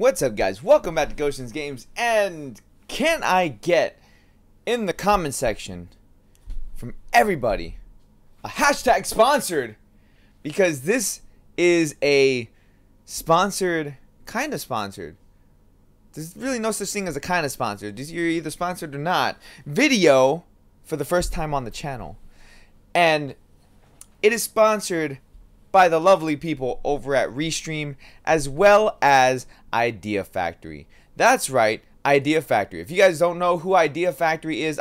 What's up, guys? Welcome back to Gotians Games, and can I get in the comment section from everybody a hashtag sponsored? Because this is a sponsored, kind of sponsored. There's really no such thing as a kind of sponsored. You're either sponsored or not. Video for the first time on the channel. And it is sponsored by the lovely people over at Restream, as well as Idea Factory. That's right, Idea Factory. If you guys don't know who Idea Factory is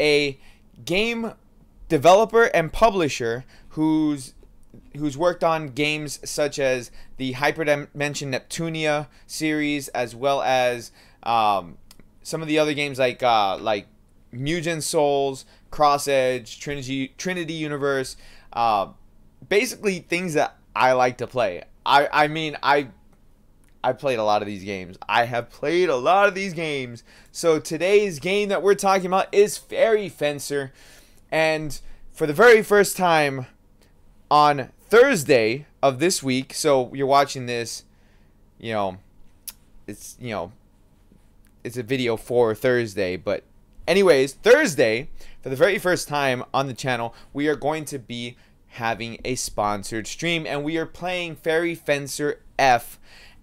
a game developer and publisher who's worked on games such as the Hyperdimension Neptunia series, as well as some of the other games like Mugen Souls, Cross Edge, Trinity Universe. Basically things that I like to play. I mean I played a lot of these games. I have played a lot of these games. So today's game that we're talking about is Fairy Fencer, and for the very first time on Thursday of this week, so you're watching this, it's a video for Thursday, but anyways, Thursday, for the very first time on the channel, we are going to be having a sponsored stream, and we are playing Fairy Fencer F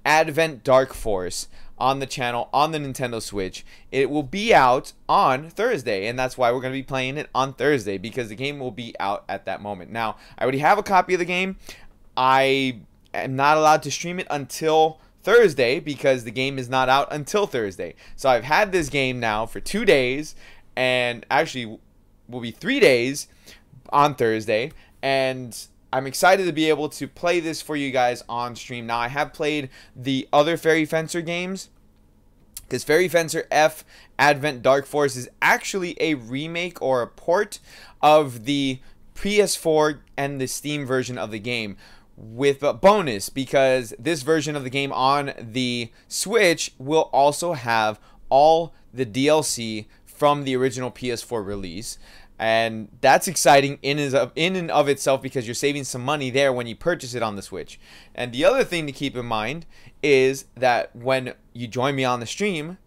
Advent Dark Force on the channel on the Nintendo Switch. It will be out on Thursday, and that's why we're going to be playing it on Thursday, because the game will be out at that moment. Now, I already have a copy of the game. I am not allowed to stream it until Thursday because the game is not out until Thursday. So I've had this game now for 2 days, and actually will be 3 days on Thursday, and I'm excited to be able to play this for you guys on stream. Now, I have played the other Fairy Fencer games, because Fairy Fencer F Advent Dark Force is actually a remake or a port of the PS4 and the Steam version of the game, with a bonus, because this version of the game on the Switch will also have all the DLC from the original PS4 release, and that's exciting in and of itself, because you're saving some money there when you purchase it on the Switch. And the other thing to keep in mind is that when you join me on the stream,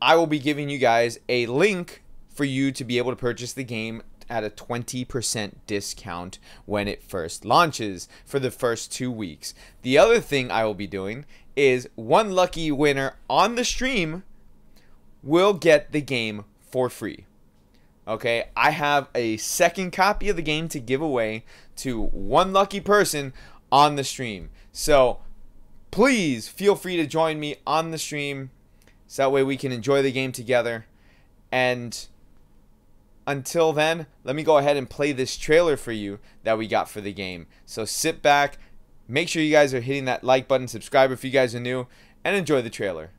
I will be giving you guys a link for you to be able to purchase the game at a 20% discount when it first launches for the first 2 weeks. The other thing I will be doing is one lucky winner on the stream will get the game for free. Okay, I have a second copy of the game to give away to one lucky person on the stream. So please feel free to join me on the stream, so that way we can enjoy the game together. And until then, let me go ahead and play this trailer for you that we got for the game. So sit back, make sure you guys are hitting that like button, subscribe if you guys are new, and enjoy the trailer.